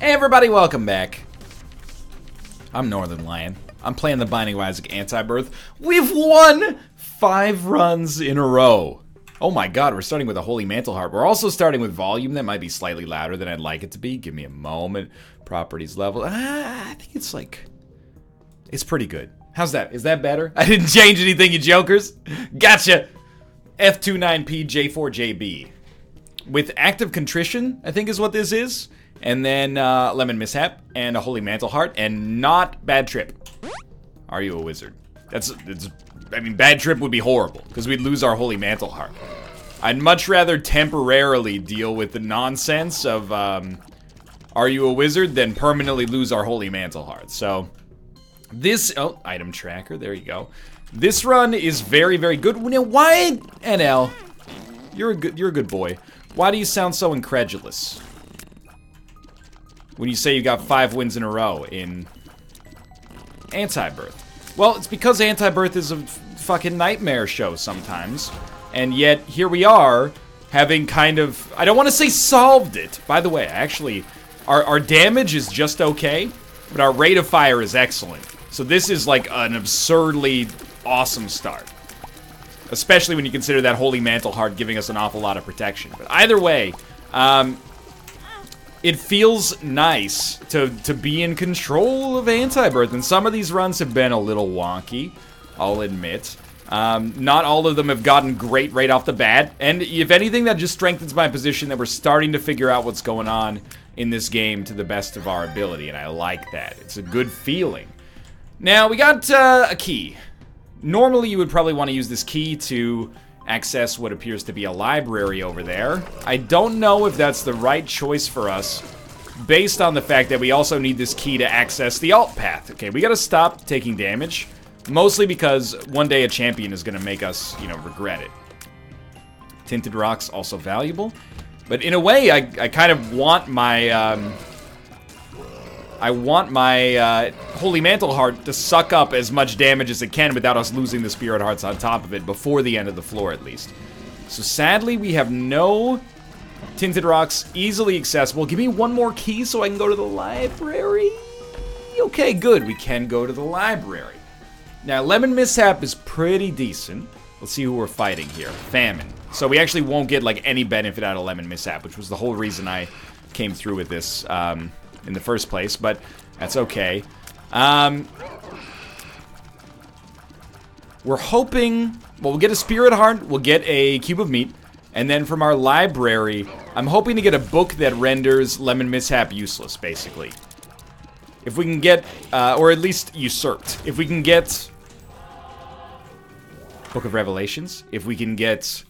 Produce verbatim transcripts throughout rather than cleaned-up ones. Hey everybody, welcome back. I'm Northern Lion. I'm playing the Binding of Isaac: Antibirth. We've won five runs in a row. Oh my god, we're starting with a Holy Mantle Heart. We're also starting with volume that might be slightly louder than I'd like it to be. Give me a moment. Properties level. Ah, I think it's like... it's pretty good. How's that? Is that better? I didn't change anything, you jokers. Gotcha! F two nine P J four J B. With Active Contrition, I think is what this is. And then uh, Lemon Mishap, and a Holy Mantle Heart, and not Bad Trip. Are you a wizard? That's, it's, I mean, Bad Trip would be horrible, because we'd lose our Holy Mantle Heart. I'd much rather temporarily deal with the nonsense of, um, are you a wizard, than permanently lose our Holy Mantle Heart. So, this, oh, item tracker, there you go. This run is very, very good. Now, why, N L, you're a good, you're a good boy. Why do you sound so incredulous? When you say you got five wins in a row in Antibirth. Well, it's because Antibirth is a fucking nightmare show sometimes. And yet, here we are, having kind of... I don't want to say solved it. By the way, actually, our, our damage is just okay, but our rate of fire is excellent. So this is like an absurdly awesome start. Especially when you consider that Holy Mantle Heart giving us an awful lot of protection. But either way, um... it feels nice to, to be in control of Antibirth, and some of these runs have been a little wonky, I'll admit. Um, not all of them have gotten great right off the bat, and if anything, that just strengthens my position that we're starting to figure out what's going on in this game to the best of our ability, and I like that. It's a good feeling. Now, we got uh, a key. Normally, you would probably want to use this key to... access what appears to be a library over there. I don't know if that's the right choice for us, based on the fact that we also need this key to access the alt path. Okay, we gotta stop taking damage, mostly because one day a champion is gonna make us, you know, regret it. Tinted rocks, also valuable. But in a way, I, I kind of want my, um... I want my uh, Holy Mantle Heart to suck up as much damage as it can without us losing the Spirit Hearts on top of it, before the end of the floor at least. So sadly, we have no Tinted Rocks easily accessible. Give me one more key so I can go to the library. Okay, good. We can go to the library. Now, Lemon Mishap is pretty decent. Let's see who we're fighting here. Famine. So we actually won't get, like, any benefit out of Lemon Mishap, which was the whole reason I came through with this, um... in the first place, but that's okay. Um, we're hoping... well, we'll get a Spirit Heart, we'll get a Cube of Meat, and then from our library, I'm hoping to get a book that renders Lemon Mishap useless, basically. If we can get... Uh, or at least usurped. If we can get... Book of Revelations. If we can get...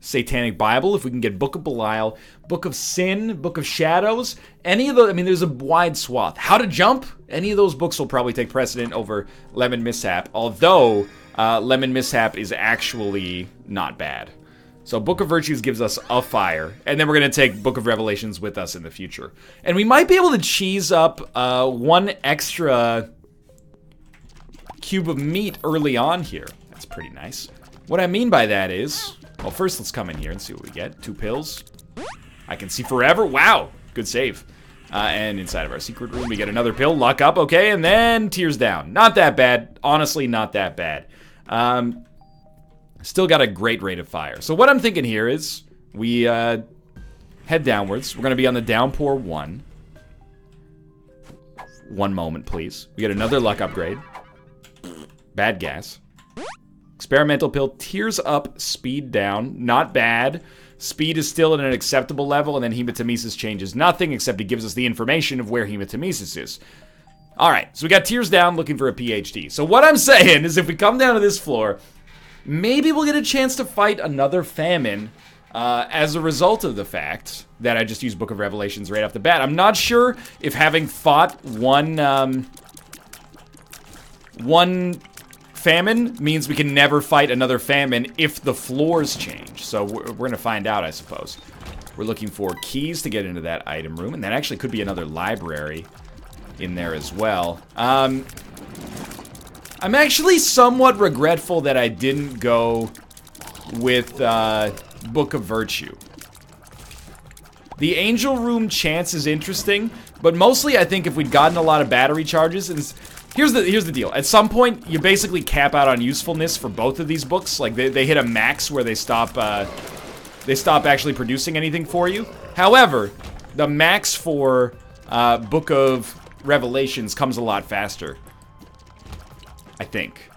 Satanic Bible, if we can get Book of Belial, Book of Sin, Book of Shadows, any of those, I mean, there's a wide swath. How to Jump? Any of those books will probably take precedent over Lemon Mishap, although uh, Lemon Mishap is actually not bad. So Book of Virtues gives us a fire, and then we're going to take Book of Revelations with us in the future. And we might be able to cheese up uh, one extra cube of meat early on here. That's pretty nice. What I mean by that is... well, first, let's come in here and see what we get. Two pills. I Can See Forever. Wow. Good save. Uh, and inside of our secret room, we get another pill. Luck up. Okay, and then Tears Down. Not that bad. Honestly, not that bad. Um, still got a great rate of fire. So what I'm thinking here is we uh, head downwards. We're going to be on the Downpour one. One moment, please. We get another luck upgrade. Bad gas. Experimental pill, tears up, speed down. Not bad. Speed is still at an acceptable level, and then hematemesis changes nothing, except it gives us the information of where hematemesis is. Alright, so we got tears down, looking for a P H D. So what I'm saying is if we come down to this floor, maybe we'll get a chance to fight another famine uh, as a result of the fact that I just used Book of Revelations right off the bat. I'm not sure if having fought one... Um, one... famine means we can never fight another famine if the floors change. So we're, we're going to find out, I suppose. We're looking for keys to get into that item room. And that actually could be another library in there as well. Um, I'm actually somewhat regretful that I didn't go with uh, Book of Virtue. The angel room chance is interesting, but mostly I think if we'd gotten a lot of battery charges, and here's the here's the deal. At some point, you basically cap out on usefulness for both of these books. Like they, they hit a max where they stop uh, they stop actually producing anything for you. However, the max for uh, Book of Revelations comes a lot faster, I think.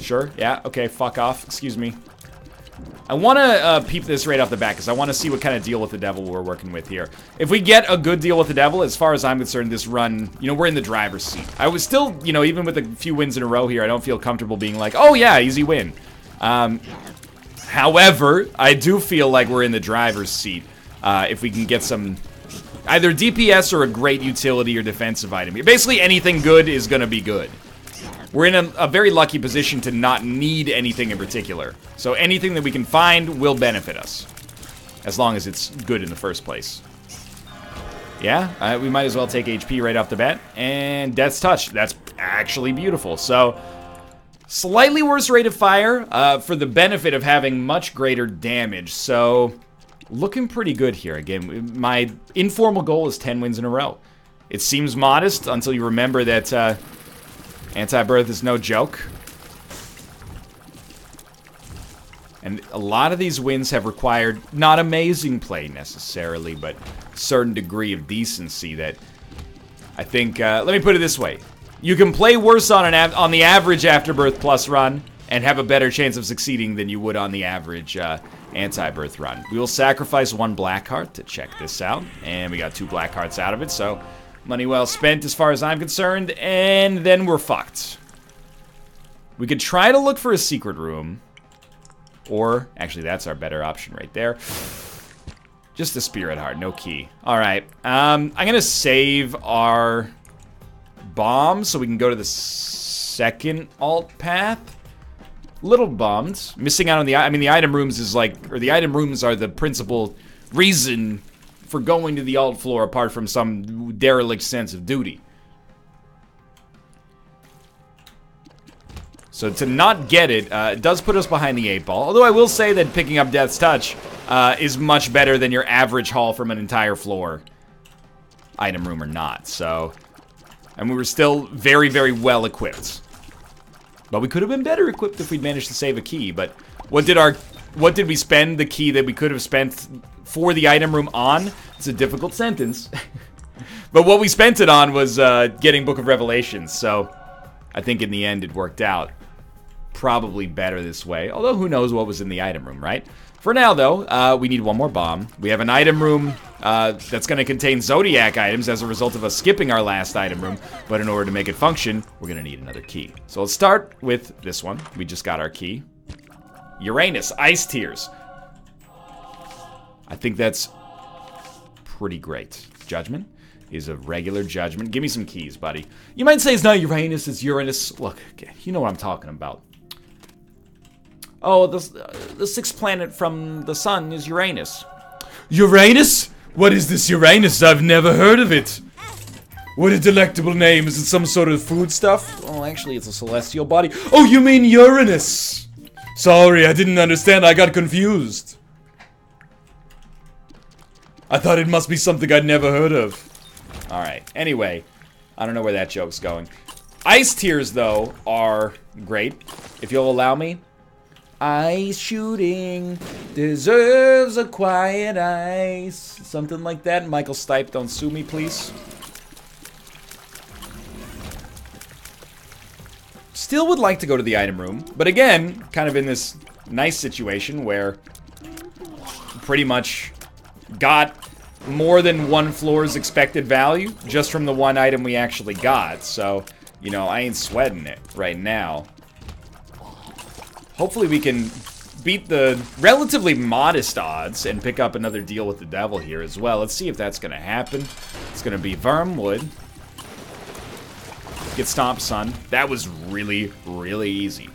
Sure. Yeah. Okay. Fuck off. Excuse me. I want to uh, peep this right off the bat, because I want to see what kind of deal with the devil we're working with here. If we get a good deal with the devil, as far as I'm concerned, this run, you know, we're in the driver's seat. I was still, you know, even with a few wins in a row here, I don't feel comfortable being like, oh yeah, easy win. Um, however, I do feel like we're in the driver's seat. Uh, if we can get some either D P S or a great utility or defensive item. Basically, anything good is going to be good. We're in a, a very lucky position to not need anything in particular. So anything that we can find will benefit us. As long as it's good in the first place. Yeah, uh, we might as well take H P right off the bat. And Death's Touch. That's actually beautiful. So, slightly worse rate of fire uh, for the benefit of having much greater damage. So, looking pretty good here. Again, my informal goal is ten wins in a row. It seems modest until you remember that... Uh, Antibirth is no joke. And a lot of these wins have required not amazing play necessarily, but a certain degree of decency that I think, uh, let me put it this way. You can play worse on, an av on the average Afterbirth Plus run and have a better chance of succeeding than you would on the average uh, Antibirth run. We will sacrifice one black heart to check this out, and we got two black hearts out of it, so... Money well spent as far as I'm concerned, and then we're fucked. We could try to look for a secret room. Or, actually that's our better option right there. Just a spirit heart, no key. Alright, um, I'm gonna save our bomb so we can go to the second alt path. Little bummed. Missing out on the, I mean the item rooms is like, or the item rooms are the principal reason for going to the alt floor, apart from some derelict sense of duty. So to not get it, uh, it does put us behind the eight ball. Although I will say that picking up Death's Touch uh, is much better than your average haul from an entire floor. Item room or not, so... And we were still very, very well equipped. But we could have been better equipped if we'd managed to save a key, but... What did our... What did we spend the key that we could have spent for the item room on? It's a difficult sentence. But what we spent it on was uh, getting Book of Revelations. So I think in the end it worked out probably better this way. Although who knows what was in the item room, right? For now, though, uh, we need one more bomb. We have an item room uh, that's going to contain Zodiac items as a result of us skipping our last item room. But in order to make it function, we're going to need another key. So let's start with this one. We just got our key. Uranus, Ice Tears. I think that's pretty great. Judgment is a regular Judgment. Give me some keys, buddy. You might say it's not Uranus, it's Uranus. Look, you know what I'm talking about. Oh, this, uh, the sixth planet from the sun is Uranus. Uranus? What is this Uranus? I've never heard of it. What a delectable name. Is it some sort of food stuff? Well, actually, it's a celestial body. Oh, you mean Uranus? Sorry, I didn't understand. I got confused. I thought it must be something I'd never heard of. Alright, anyway. I don't know where that joke's going. Ice Tears, though, are great. If you'll allow me. Ice shooting deserves a quiet ice. Something like that. Michael Stipe, don't sue me, please. Still would like to go to the item room, but again, kind of in this nice situation where pretty much got more than one floor's expected value just from the one item we actually got. So, you know, I ain't sweating it right now. Hopefully we can beat the relatively modest odds and pick up another deal with the devil here as well. Let's see if that's going to happen. It's going to be Vermwood. Get stomped, son. That was really, really easy.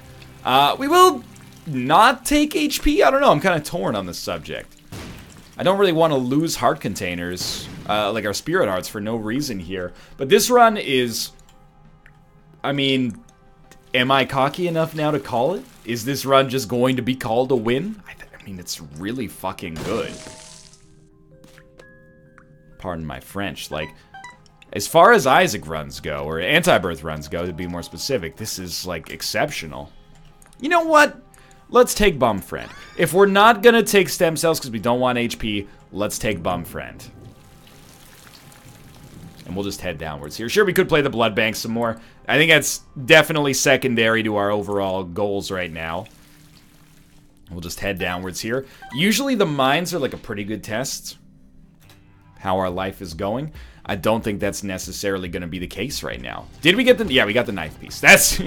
Uh, we will not take H P. I don't know. I'm kind of torn on this subject. I don't really want to lose heart containers, uh, like our spirit hearts, for no reason here. But this run is... I mean, am I cocky enough now to call it? Is this run just going to be called a win? I, th I mean, it's really fucking good. Pardon my French. Like, as far as Isaac runs go, or Antibirth runs go, to be more specific, this is, like, exceptional. You know what? Let's take Bum Friend. If we're not gonna take stem cells because we don't want H P, let's take Bum Friend. And we'll just head downwards here. Sure, we could play the Blood Bank some more. I think that's definitely secondary to our overall goals right now. We'll just head downwards here. Usually the mines are like a pretty good test. How our life is going. I don't think that's necessarily going to be the case right now. Did we get the... Yeah, we got the knife piece. That's...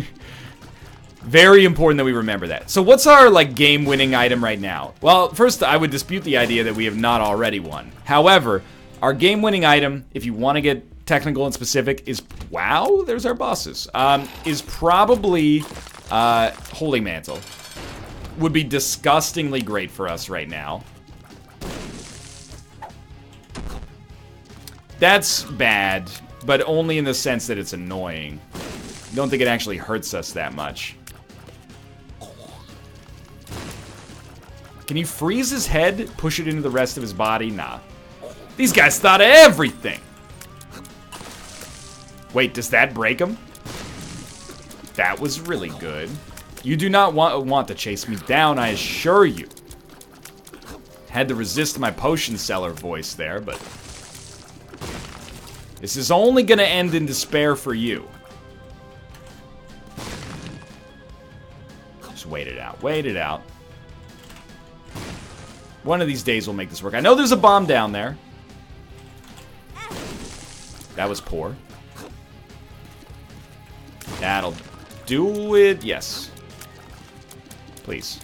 Very important that we remember that. So what's our, like, game-winning item right now? Well, first, I would dispute the idea that we have not already won. However, our game-winning item, if you want to get technical and specific, is... Wow, there's our bosses. Um, is probably uh, Holy Mantle. Would be disgustingly great for us right now. That's bad, but only in the sense that it's annoying. I don't think it actually hurts us that much. Can you freeze his head, push it into the rest of his body? Nah. These guys thought of everything! Wait, does that break him? That was really good. You do not want, want to chase me down, I assure you. Had to resist my potion seller voice there, but... This is only gonna end in despair for you. Just wait it out, wait it out. One of these days we'll make this work. I know there's a bomb down there. That was poor. That'll do it. Yes. Please.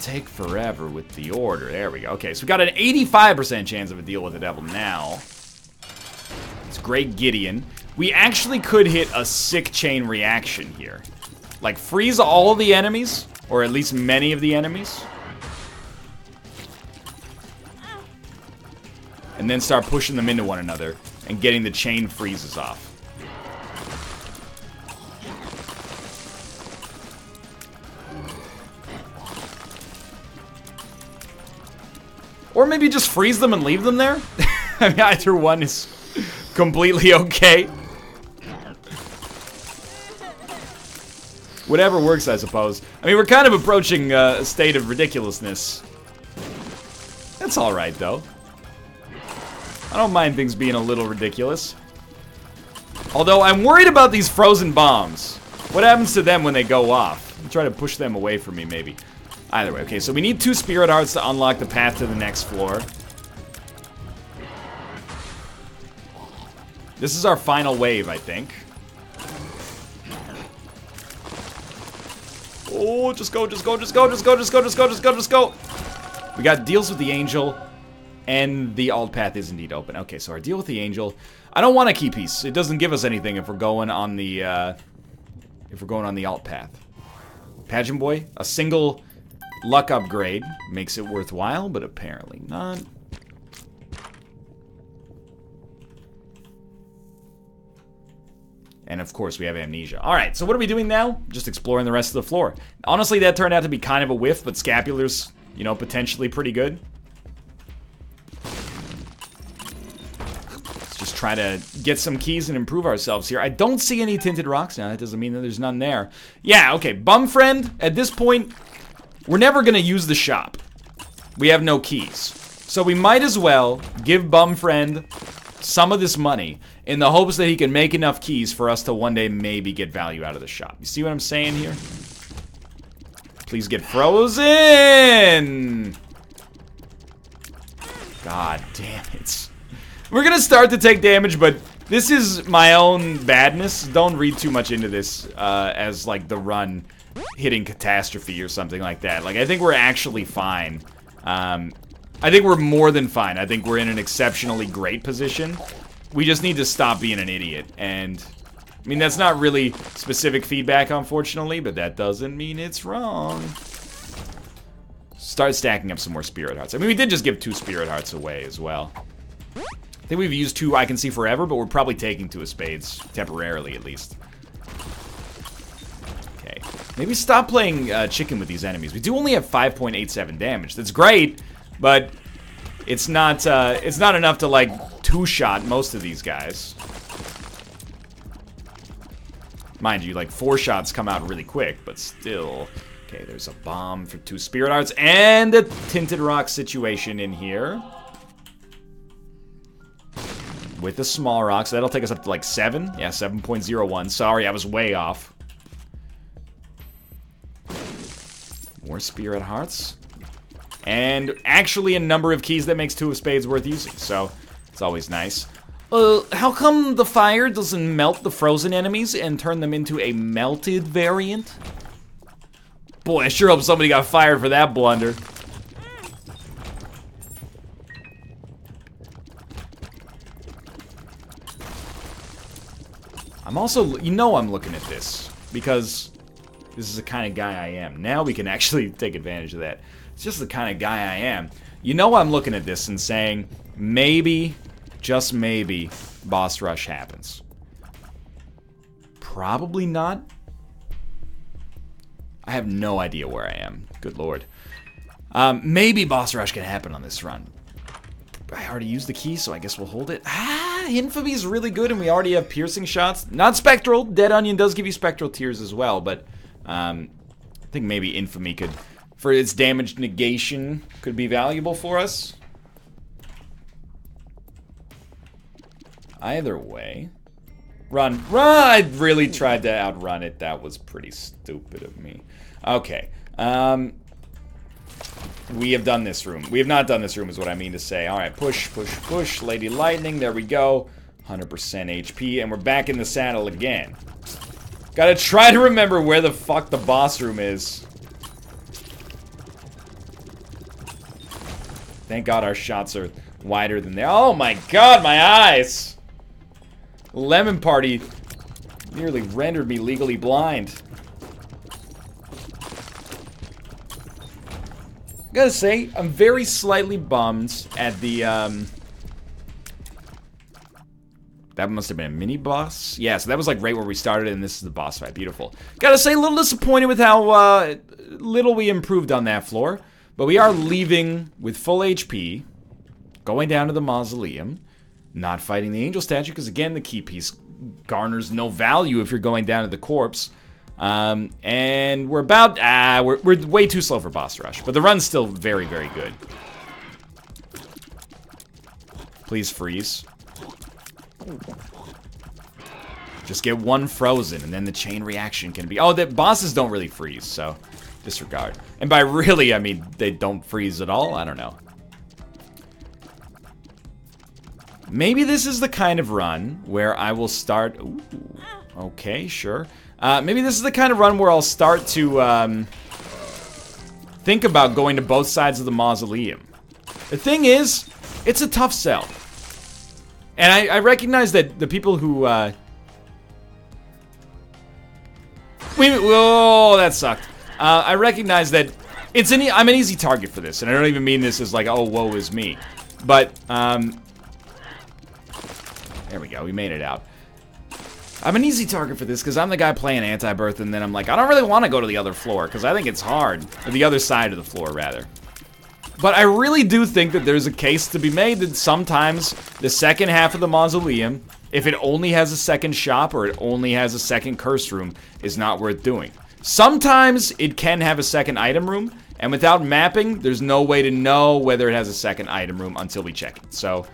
Take forever with the order. There we go. Okay, so we got an eighty-five percent chance of a deal with the devil now. It's Great Gideon. We actually could hit a sick chain reaction here. Like, freeze all the enemies, or at least many of the enemies. And then start pushing them into one another and getting the chain freezes off. Or maybe just freeze them and leave them there? I mean, either one is completely okay. Whatever works, I suppose. I mean, we're kind of approaching uh, a state of ridiculousness. That's alright, though. I don't mind things being a little ridiculous. Although, I'm worried about these frozen bombs. What happens to them when they go off? I'll try to push them away from me, maybe. Either way, okay, so we need two spirit hearts to unlock the path to the next floor. This is our final wave, I think. Oh, just go, just go, just go, just go, just go, just go, just go, just go. We got deals with the angel, and the alt path is indeed open. Okay, so our deal with the angel. I don't want a key piece. It doesn't give us anything if we're going on the uh, if we're going on the alt path. Pageant boy, a single luck upgrade makes it worthwhile, but apparently not. And of course, we have amnesia. All right, so what are we doing now? Just exploring the rest of the floor. Honestly, that turned out to be kind of a whiff, but scapular's, you know, potentially pretty good. Let's just try to get some keys and improve ourselves here. I don't see any tinted rocks now. That doesn't mean that there's none there. Yeah, okay, Bum Friend, at this point, we're never gonna use the shop. We have no keys. So we might as well give Bum Friend some of this money in the hopes that he can make enough keys for us to one day maybe get value out of the shop. You see what I'm saying here? Please get frozen! God damn it. We're gonna start to take damage, but this is my own badness. Don't read too much into this uh, as, like, the run hitting catastrophe or something like that. Like, I think we're actually fine. Um... I think we're more than fine. I think we're in an exceptionally great position. We just need to stop being an idiot. And, I mean, that's not really specific feedback, unfortunately, but that doesn't mean it's wrong. Start stacking up some more spirit hearts. I mean, we did just give two spirit hearts away as well. I think we've used two I Can See Forever, but we're probably taking two of spades, temporarily at least. Okay. Maybe stop playing uh, chicken with these enemies. We do only have five point eight seven damage. That's great, but it's not uh, it's not enough to like two-shot most of these guys. Mind you, like four shots come out really quick, but still. Okay, there's a bomb for two spirit arts and a tinted rock situation in here. With the small rock, so that'll take us up to like seven. Yeah, seven point zero one. Sorry, I was way off. More spirit hearts. And actually a number of keys that makes two of spades worth using, so it's always nice. Uh, how come the fire doesn't melt the frozen enemies and turn them into a melted variant? Boy, I sure hope somebody got fired for that blunder. I'm also, you know I'm looking at this, because this is the kind of guy I am. Now we can actually take advantage of that. It's just the kind of guy I am. You know I'm looking at this and saying, maybe, just maybe, boss rush happens. Probably not. I have no idea where I am. Good lord. Um, maybe boss rush can happen on this run. I already used the key, so I guess we'll hold it. Ah, Infamy is really good, and we already have piercing shots. Not spectral. Dead Onion does give you spectral tears as well, but um, I think maybe Infamy could, for its damage negation, could be valuable for us. Either way. Run. Run! I really tried to outrun it. That was pretty stupid of me. Okay. Um... We have done this room. We have not done this room is what I mean to say. All right, push, push, push. Lady Lightning, there we go. one hundred percent H P, and we're back in the saddle again. Gotta try to remember where the fuck the boss room is. Thank God our shots are wider than they are. Oh my God, my eyes! Lemon Party nearly rendered me legally blind. Gotta say, I'm very slightly bummed at the, um... that must have been a mini-boss? Yeah, so that was like right where we started, and this is the boss fight. Beautiful. Gotta say, a little disappointed with how uh, little we improved on that floor. But we are leaving with full H P, going down to the Mausoleum, not fighting the Angel Statue, because again, the key piece garners no value if you're going down to the corpse. Um, and we're about, ah, uh, we're, we're way too slow for boss rush, but the run's still very, very good. Please freeze. Just get one frozen, and then the chain reaction can be, oh, the bosses don't really freeze, so disregard. And by really, I mean, they don't freeze at all, I don't know. Maybe this is the kind of run where I will start, ooh, okay, sure. Uh, maybe this is the kind of run where I'll start to um, think about going to both sides of the mausoleum. The thing is, it's a tough sell. And I, I recognize that the people who... Uh... Wait, whoa, that sucked. Uh, I recognize that it's an e I'm an easy target for this. And I don't even mean this as like, oh, woe is me. But, um... there we go, we made it out. I'm an easy target for this because I'm the guy playing Antibirth, and then I'm like, I don't really want to go to the other floor because I think it's hard. Or the other side of the floor, rather. But I really do think that there's a case to be made that sometimes the second half of the Mausoleum, if it only has a second shop or it only has a second curse room, is not worth doing. Sometimes it can have a second item room, and without mapping, there's no way to know whether it has a second item room until we check it. So,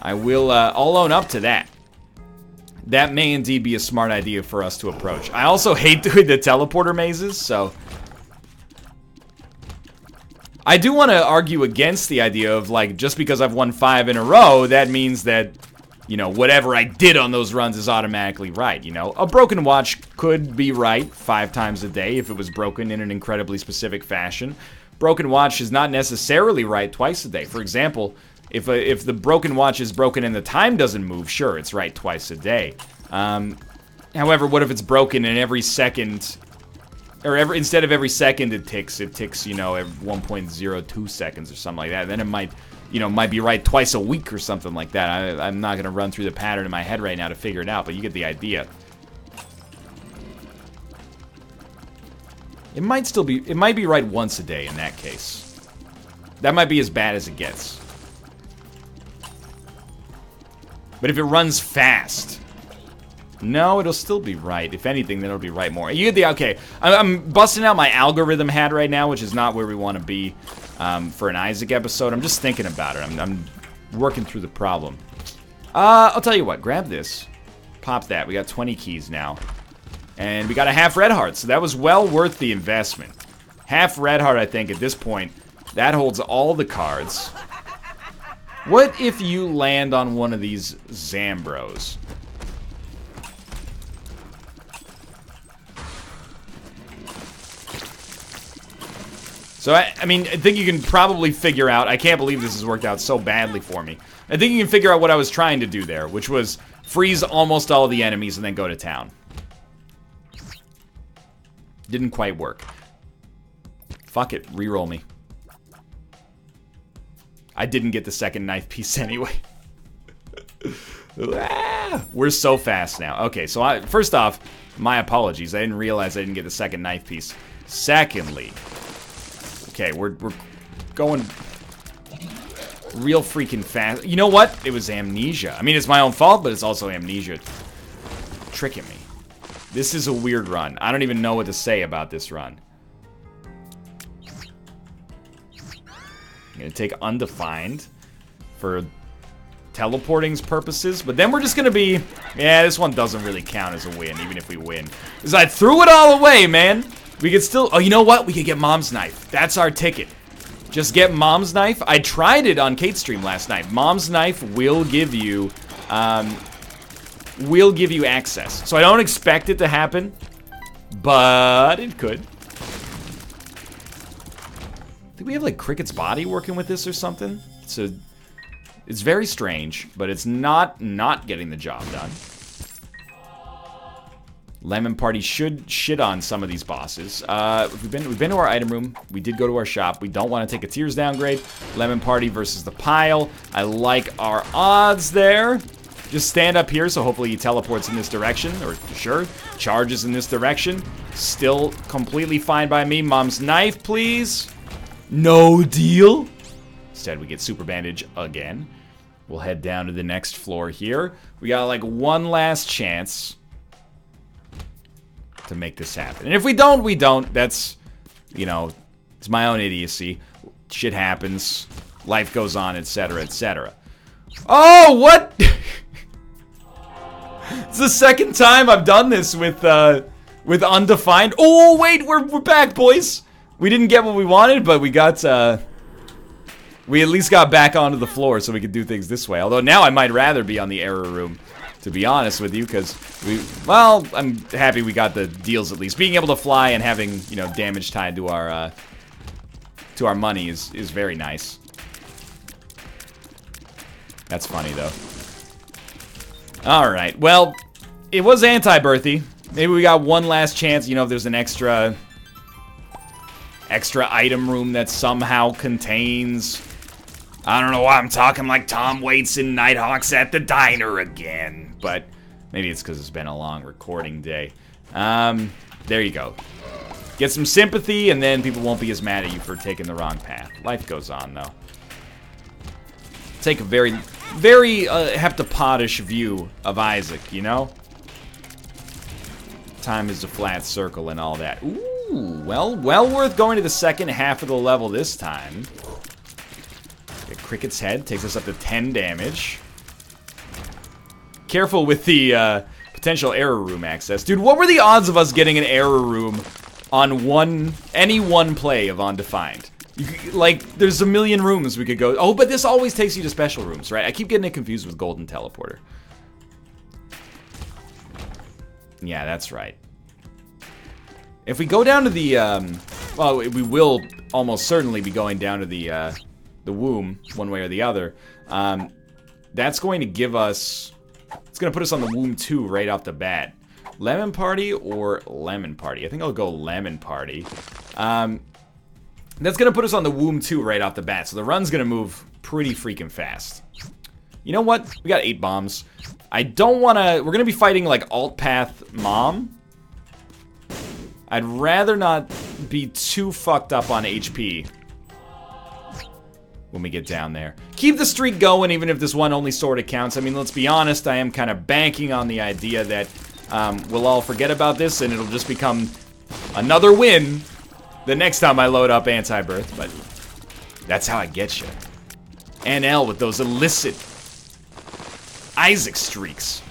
I will, uh, I'll own up to that. That may indeed be a smart idea for us to approach. I also hate doing the teleporter mazes, so... I do want to argue against the idea of, like, just because I've won five in a row, that means that, you know, whatever I did on those runs is automatically right, you know? A broken watch could be right five times a day if it was broken in an incredibly specific fashion. Broken watch is not necessarily right twice a day. For example... If, uh, if the broken watch is broken and the time doesn't move, sure, it's right twice a day. Um, however, what if it's broken and every second, or every, instead of every second it ticks, it ticks, you know, one point zero two seconds or something like that. Then it might, you know, might be right twice a week or something like that. I, I'm not going to run through the pattern in my head right now to figure it out, but you get the idea. It might still be, it might be right once a day in that case. That might be as bad as it gets. But if it runs fast, no, it'll still be right. If anything, then it'll be right more. You get the, okay, I'm busting out my algorithm hat right now, which is not where we want to be um, for an Isaac episode. I'm just thinking about it. I'm, I'm working through the problem. Uh, I'll tell you what, grab this. Pop that. We got twenty keys now. And we got a half red heart, so that was well worth the investment. Half red heart, I think, at this point. That holds all the cards. What if you land on one of these Zambros? So, I, I mean, I think you can probably figure out... I can't believe this has worked out so badly for me. I think you can figure out what I was trying to do there, which was freeze almost all the enemies and then go to town. Didn't quite work. Fuck it, reroll me. I didn't get the second knife piece anyway. Ah, we're so fast now. Okay, so I, first off, my apologies. I didn't realize I didn't get the second knife piece. Secondly, okay, we're, we're going real freaking fast. You know what? It was amnesia. I mean, it's my own fault, but it's also amnesia tricking me. This is a weird run. I don't even know what to say about this run. I'm going to take Undefined for teleporting's purposes, but then we're just going to be... Yeah, this one doesn't really count as a win, even if we win. Because I threw it all away, man! We could still... Oh, you know what? We could get Mom's Knife. That's our ticket. Just get Mom's Knife. I tried it on Kate's stream last night. Mom's Knife will give you... Um, will give you access. So I don't expect it to happen, but it could. I think we have like Cricket's body working with this or something. So it's, it's very strange, but it's not not getting the job done. Lemon Party should shit on some of these bosses. Uh, we've been we've been to our item room. We did go to our shop. We don't want to take a tiers downgrade. Lemon Party versus the pile. I like our odds there. Just stand up here, so hopefully he teleports in this direction, or sure, charges in this direction. Still completely fine by me. Mom's Knife, please. No deal. Instead, we get Super Bandage again. We'll head down to the next floor here. We got like one last chance to make this happen. And if we don't, we don't. That's, you know, it's my own idiocy. Shit happens. Life goes on, et cetera, et cetera. Oh, what? It's the second time I've done this with uh, with Undefined. Oh, wait, we're, we're back, boys. We didn't get what we wanted, but we got... Uh, we at least got back onto the floor so we could do things this way. Although now I might rather be on the error room, to be honest with you, because we... Well, I'm happy we got the deals at least. Being able to fly and having, you know, damage tied to our, uh, to our money is, is very nice. That's funny, though. Alright, well, it was anti-birthy. Maybe we got one last chance, you know, if there's an extra... extra item room that somehow contains... I don't know why I'm talking like Tom Waits and Nighthawks at the diner again. But maybe it's because it's been a long recording day. Um, there you go. Get some sympathy, and then people won't be as mad at you for taking the wrong path. Life goes on, though. Take a very... Very uh, heptapodish view of Isaac, you know? Time is a flat circle and all that. Ooh, well, well worth going to the second half of the level this time. Get Cricket's head, takes us up to ten damage. Careful with the uh, potential error room access. Dude, what were the odds of us getting an error room on one, any one play of Undefined? You, like, there's a million rooms we could go... Oh, but this always takes you to special rooms, right? I keep getting it confused with Golden Teleporter. Yeah, that's right. If we go down to the... Um, well, we will almost certainly be going down to the uh, the Womb, one way or the other. Um, that's going to give us... It's going to put us on the Womb two right off the bat. Lemon Party or Lemon Party? I think I'll go Lemon Party. Um... That's going to put us on the Womb two right off the bat, so the run's going to move pretty freaking fast. You know what? We got eight bombs. I don't want to... We're going to be fighting, like, alt-path mom. I'd rather not be too fucked up on H P when we get down there. Keep the streak going, even if this one only sort of counts. I mean, let's be honest, I am kind of banking on the idea that um, we'll all forget about this and it'll just become another win the next time I load up Antibirth, but that's how I get you. N L with those illicit Isaac streaks,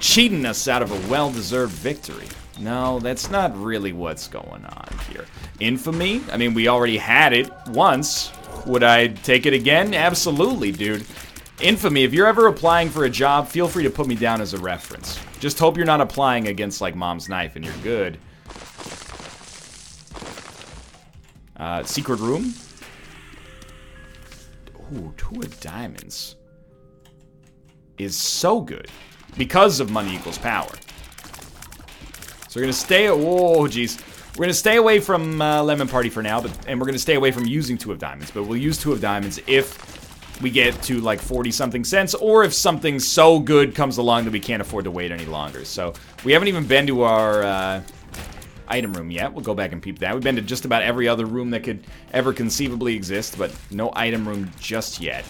cheating us out of a well-deserved victory. No, that's not really what's going on here. Infamy? I mean, we already had it once. Would I take it again? Absolutely, dude. Infamy, if you're ever applying for a job, feel free to put me down as a reference. Just hope you're not applying against, like, Mom's Knife and you're good. Uh, secret room? Ooh, Two of Diamonds is so good because of money equals power. So we're gonna stay, oh geez. We're gonna stay away from uh, Lemon Party for now, but and we're gonna stay away from using Two of Diamonds, but we'll use Two of Diamonds if we get to like forty something cents, or if something so good comes along that we can't afford to wait any longer. So we haven't even been to our uh, item room yet. We'll go back and peep that. We've been to just about every other room that could ever conceivably exist, but no item room just yet.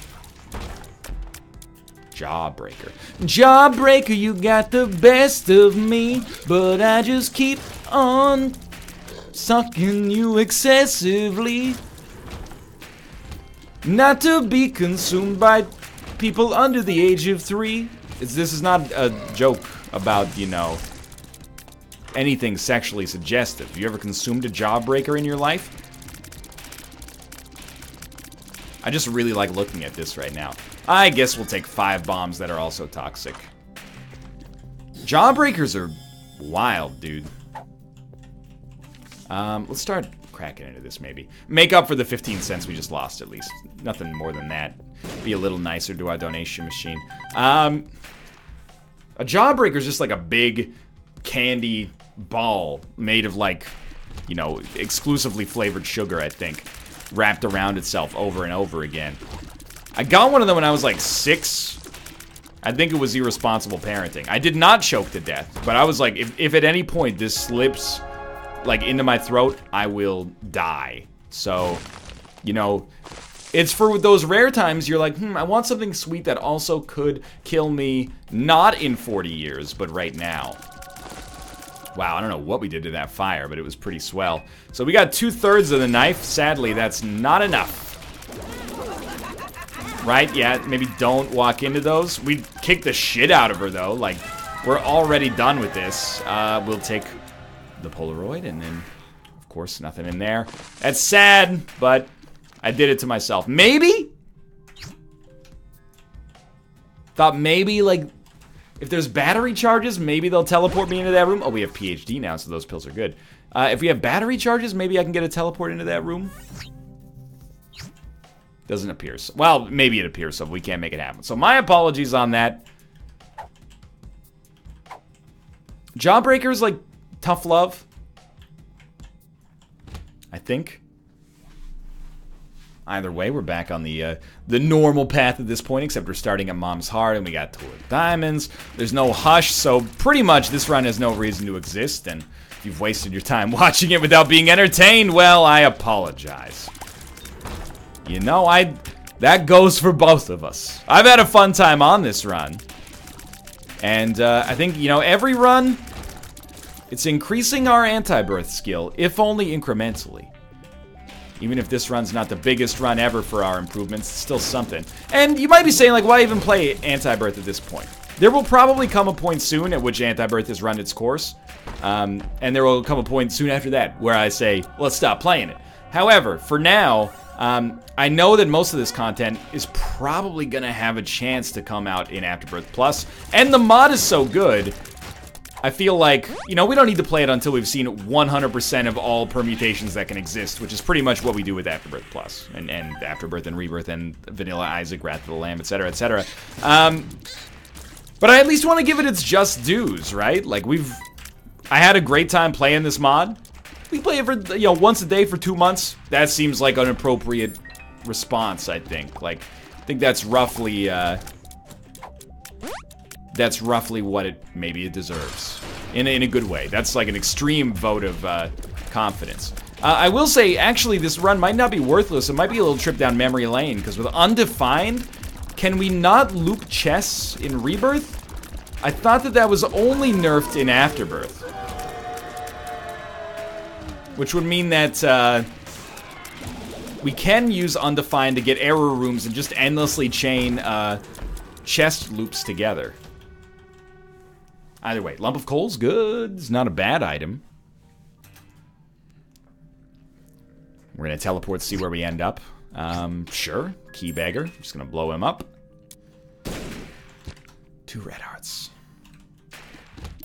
Jawbreaker. Jawbreaker, you got the best of me, but I just keep on sucking you excessively. Not to be consumed by people under the age of three. It's, this is not a joke about, you know, anything sexually suggestive. Have you ever consumed a Jawbreaker in your life? I just really like looking at this right now. I guess we'll take five bombs that are also toxic. Jawbreakers are wild, dude. Um, let's start cracking into this, maybe. Make up for the fifteen cents we just lost, at least. Nothing more than that. Be a little nicer to our donation machine. Um, a Jawbreaker is just like a big candy ball made of, like, you know, exclusively flavored sugar, I think, wrapped around itself over and over again. I got one of them when I was like six. I think it was irresponsible parenting. I did not choke to death, but I was like, if, if at any point this slips like into my throat, I will die. So, you know, it's for those rare times you're like, hmm, I want something sweet that also could kill me, not in forty years, but right now. Wow, I don't know what we did to that fire, but it was pretty swell. So we got two-thirds of the knife. Sadly, that's not enough. Right? Yeah, maybe don't walk into those. We kicked the shit out of her, though. Like, we're already done with this. Uh, we'll take the Polaroid, and then, of course, nothing in there. That's sad, but I did it to myself. Maybe? Thought maybe, like, if there's battery charges, maybe they'll teleport me into that room. Oh, we have P H D now, so those pills are good. Uh, if we have battery charges, maybe I can get a teleport into that room. Doesn't appear so. Well, maybe it appears so, but we can't make it happen. So my apologies on that. Jawbreaker's like tough love, I think. Either way, we're back on the uh, the normal path at this point, except we're starting at Mom's Heart, and we got Two of Diamonds. There's no Hush, so pretty much this run has no reason to exist, and if you've wasted your time watching it without being entertained, well, I apologize. You know, I that goes for both of us. I've had a fun time on this run. And uh, I think, you know, every run, it's increasing our Antibirth skill, if only incrementally. Even if this run's not the biggest run ever for our improvements, it's still something. And you might be saying, like, why even play Antibirth at this point? There will probably come a point soon at which Antibirth has run its course. Um, and there will come a point soon after that where I say, let's stop playing it. However, for now, Um, I know that most of this content is probably going to have a chance to come out in Afterbirth Plus, and the mod is so good, I feel like, you know, we don't need to play it until we've seen one hundred percent of all permutations that can exist, which is pretty much what we do with Afterbirth Plus, and, and Afterbirth and Rebirth and Vanilla Isaac, Wrath of the Lamb, etc, et cetera. Um, but I at least want to give it its just dues, right? Like, we've... I had a great time playing this mod. We play it for, you know, once a day for two months. That seems like an appropriate response, I think. Like, I think that's roughly, uh... that's roughly what it, maybe it deserves. In, in a good way. That's like an extreme vote of, uh, confidence. Uh, I will say, actually, this run might not be worthless. It might be a little trip down memory lane, because with Undefined, can we not loop chess in Rebirth? I thought that that was only nerfed in Afterbirth. Which would mean that uh, we can use Undefined to get error rooms and just endlessly chain uh, chest loops together. Either way, Lump of Coal's good. It's not a bad item. We're going to teleport to see where we end up. Um, sure. Keybagger. I'm just going to blow him up. Two red hearts.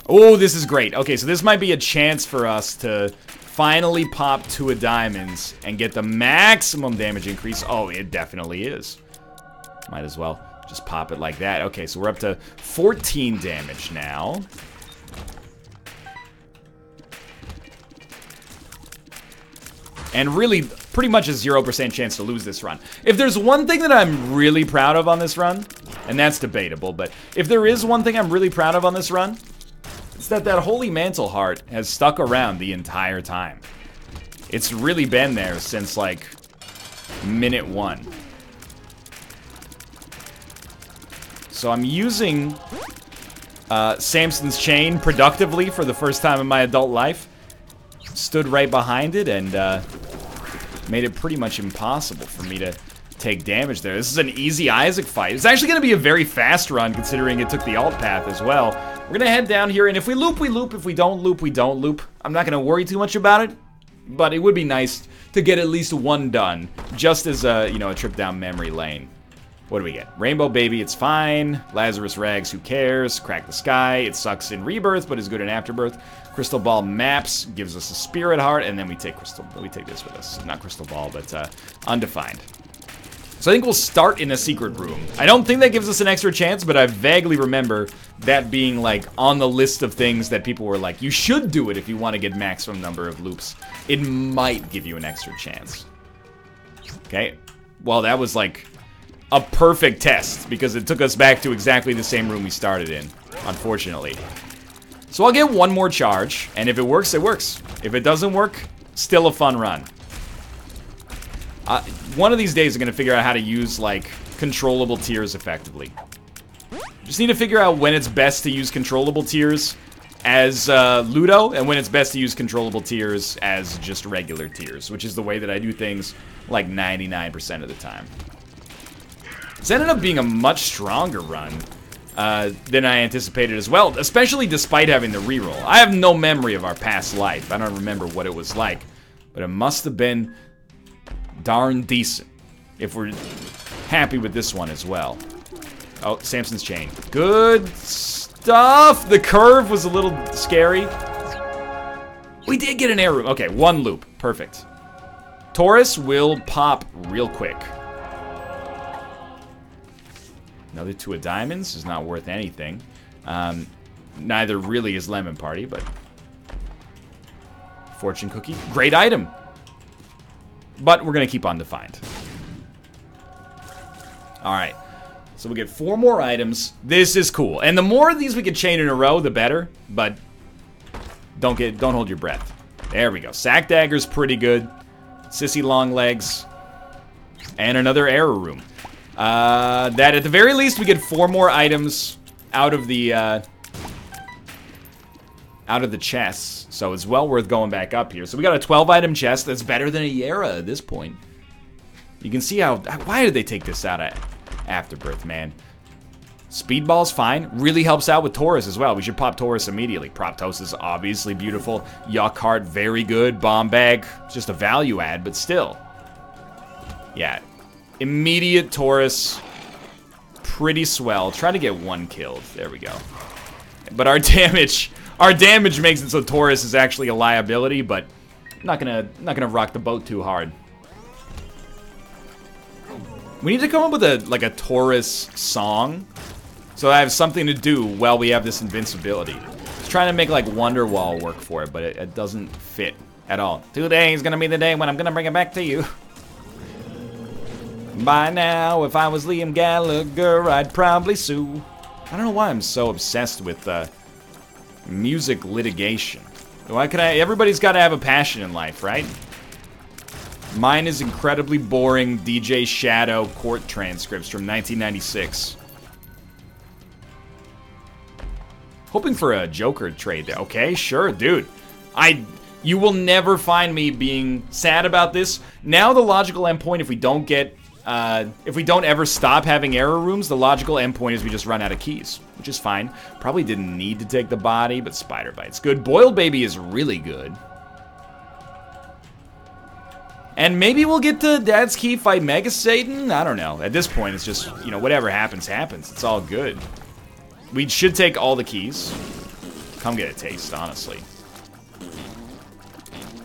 Oh, this is great. Okay, so this might be a chance for us to finally pop Two of Diamonds and get the maximum damage increase. Oh, it definitely is. Might as well just pop it like that. Okay, so we're up to fourteen damage now. And really, pretty much a zero percent chance to lose this run. If there's one thing that I'm really proud of on this run, and that's debatable, but if there is one thing I'm really proud of on this run, it's that that Holy Mantle Heart has stuck around the entire time. It's really been there since, like, minute one. So I'm using uh, Samson's Chain productively for the first time in my adult life. Stood right behind it and uh, made it pretty much impossible for me to take damage there. This is an easy Isaac fight. It's actually going to be a very fast run considering it took the alt path as well. We're going to head down here, and if we loop, we loop. If we don't loop, we don't loop. I'm not going to worry too much about it, but it would be nice to get at least one done, just as a, you know, a trip down memory lane. What do we get? Rainbow Baby, it's fine. Lazarus Rags, who cares? Crack the Sky, it sucks in Rebirth, but is good in Afterbirth. Crystal Ball maps, gives us a Spirit Heart, and then we take Crystal. We take this with us. Not Crystal Ball, but uh, Undefined. So I think we'll start in a secret room. I don't think that gives us an extra chance, but I vaguely remember that being like on the list of things that people were like, you should do it if you want to get maximum number of loops. It might give you an extra chance. Okay. Well, that was like a perfect test, because it took us back to exactly the same room we started in, unfortunately. So I'll get one more charge, and if it works, it works. If it doesn't work, still a fun run. Uh, one of these days, I'm going to figure out how to use, like, controllable tiers effectively. Just need to figure out when it's best to use controllable tiers as uh, Ludo, and when it's best to use controllable tiers as just regular tiers, which is the way that I do things, like, ninety-nine percent of the time. This ended up being a much stronger run uh, than I anticipated as well, especially despite having the reroll. I have no memory of our past life. I don't remember what it was like, but it must have been darn decent if we're happy with this one as well. Oh, Samson's Chain. Good stuff! The curve was a little scary. We did get an air room. Okay, one loop. Perfect. Taurus will pop real quick. Another Two of Diamonds is not worth anything. Um, neither really is Lemon Party, but... Fortune Cookie. Great item! But we're going to keep Undefined. Alright. So we get four more items. This is cool. And the more of these we can chain in a row, the better. But don't get, don't hold your breath. There we go. Sack Dagger's pretty good. Sissy Long Legs. And another Arrow Room. Uh, that at the very least we get four more items out of the uh, out of the chests, so it's well worth going back up here. So we got a twelve item chest that's better than a Yara at this point. You can see how. Why did they take this out at Afterbirth, man? Speedball's fine. Really helps out with Taurus as well. We should pop Taurus immediately. Proptosis is obviously beautiful. Yuck Heart, very good. Bomb Bag, just a value add, but still, yeah. Immediate Taurus, pretty swell. Try to get one killed. There we go. But our damage, our damage makes it so Taurus is actually a liability. But not gonna, not gonna rock the boat too hard. We need to come up with a like a Taurus song, so I have something to do while we have this invincibility. Just trying to make like Wonderwall work for it, but it, it doesn't fit at all. Today is gonna be the day when I'm gonna bring it back to you. By now, if I was Liam Gallagher, I'd probably sue. I don't know why I'm so obsessed with uh, music litigation. Why can I? Everybody's got to have a passion in life, right? Mine is incredibly boring D J Shadow court transcripts from nineteen ninety-six. Hoping for a Joker trade. Okay, sure, dude. I... You will never find me being sad about this. Now the logical endpoint, if we don't get... Uh, if we don't ever stop having error rooms, the logical endpoint is we just run out of keys, which is fine. Probably didn't need to take the body, but spider bite's good. Boiled baby is really good. And maybe we'll get to Dad's Key fight Mega Satan? I don't know. At this point, it's just, you know, whatever happens, happens. It's all good. We should take all the keys. Come get a taste, honestly.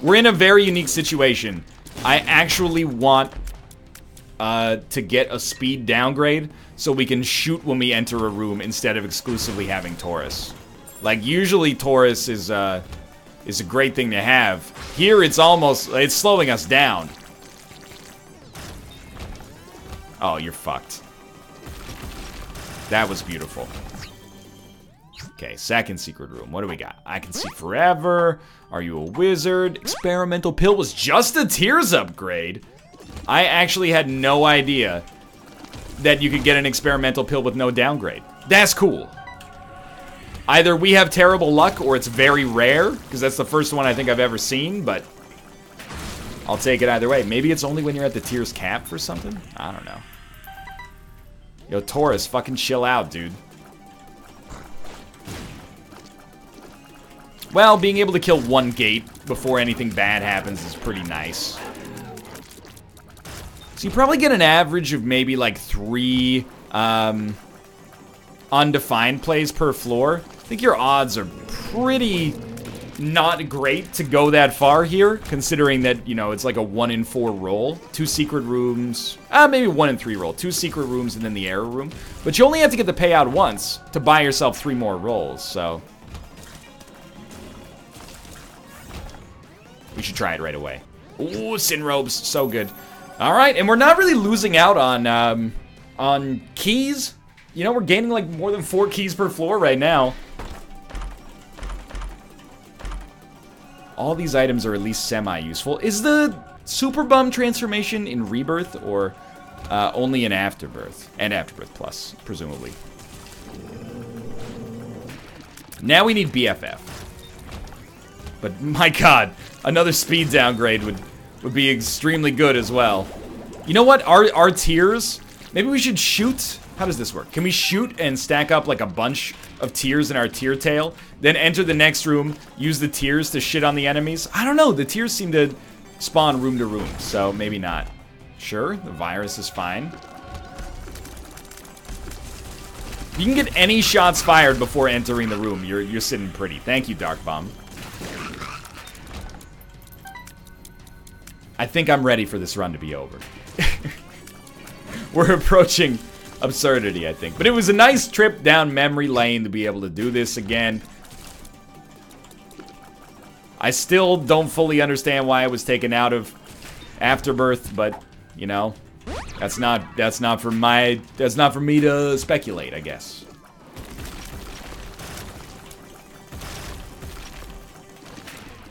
We're in a very unique situation. I actually want... Uh, to get a speed downgrade so we can shoot when we enter a room instead of exclusively having Taurus. Like, usually Taurus is, uh, is a great thing to have. Here it's almost, it's slowing us down. Oh, you're fucked. That was beautiful. Okay, second secret room. What do we got? I Can See Forever. Are You a Wizard? Experimental Pill was just a Tears upgrade. I actually had no idea that you could get an experimental pill with no downgrade. That's cool. Either we have terrible luck or it's very rare, because that's the first one I think I've ever seen, but I'll take it either way. Maybe it's only when you're at the Tears cap for something? I don't know. Yo, Taurus, fucking chill out, dude. Well, being able to kill one gate before anything bad happens is pretty nice. So you probably get an average of maybe like three um, undefined plays per floor. I think your odds are pretty not great to go that far here, considering that, you know, it's like a one in four roll. Two secret rooms, uh, maybe one in three roll. Two secret rooms and then the error room. But you only have to get the payout once to buy yourself three more rolls, so. We should try it right away. Ooh, Sin Robes, so good. All right, and we're not really losing out on um, on keys. You know, we're gaining like more than four keys per floor right now. All these items are at least semi-useful. Is the Super Bum transformation in Rebirth or uh, only in Afterbirth? And Afterbirth Plus, presumably. Now we need B F F. But my god, another speed downgrade would... would be extremely good as well. You know what? Our, our tiers, maybe we should shoot. How does this work? Can we shoot and stack up like a bunch of tiers in our tier tail? Then enter the next room, use the tiers to shit on the enemies? I don't know. The tiers seem to spawn room to room, so maybe not. Sure, the virus is fine. You can get any shots fired before entering the room. You're, you're sitting pretty. Thank you, Dark Bomb. I think I'm ready for this run to be over. We're approaching absurdity, I think. But it was a nice trip down memory lane to be able to do this again. I still don't fully understand why I was taken out of Afterbirth, but, you know, that's not that's not for my that's not for me to speculate, I guess.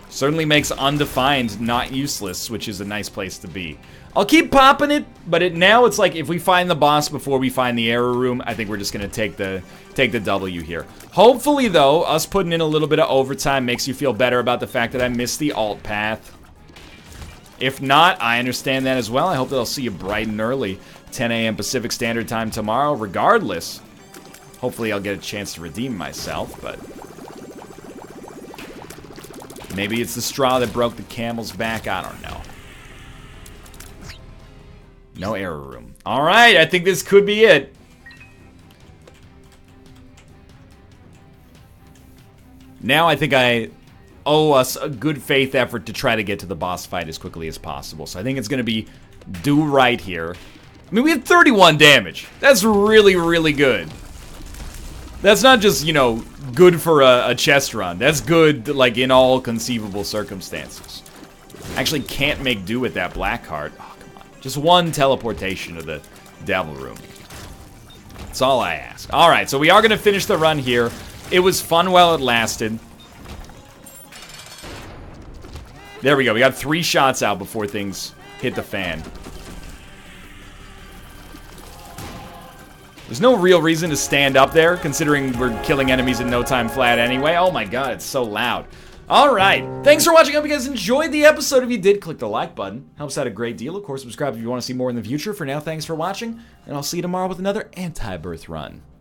Certainly makes undefined not useless, which is a nice place to be. I'll keep popping it, but it now it's like if we find the boss before we find the error room, I think we're just gonna take the take the W here. Hopefully though, us putting in a little bit of overtime makes you feel better about the fact that I missed the alt path. If not, I understand that as well. I hope that I'll see you bright and early, ten A M Pacific Standard Time tomorrow. Regardless, hopefully I'll get a chance to redeem myself, but. Maybe it's the straw that broke the camel's back. I don't know. No error room. All right, I think this could be it. Now I think I owe us a good faith effort to try to get to the boss fight as quickly as possible. So I think it's going to be do right here. I mean, we have thirty-one damage. That's really, really good. That's not just, you know, good for a, a chest run. That's good, like, in all conceivable circumstances. Actually can't make do with that black heart. Oh, come on. Just one teleportation to the devil room. That's all I ask. All right, so we are going to finish the run here. It was fun while it lasted. There we go. We got three shots out before things hit the fan. There's no real reason to stand up there, considering we're killing enemies in no time flat anyway. Oh my god, it's so loud. Alright, thanks for watching. I hope you guys enjoyed the episode. If you did, click the like button. Helps out a great deal. Of course, subscribe if you want to see more in the future. For now, thanks for watching, and I'll see you tomorrow with another Antibirth run.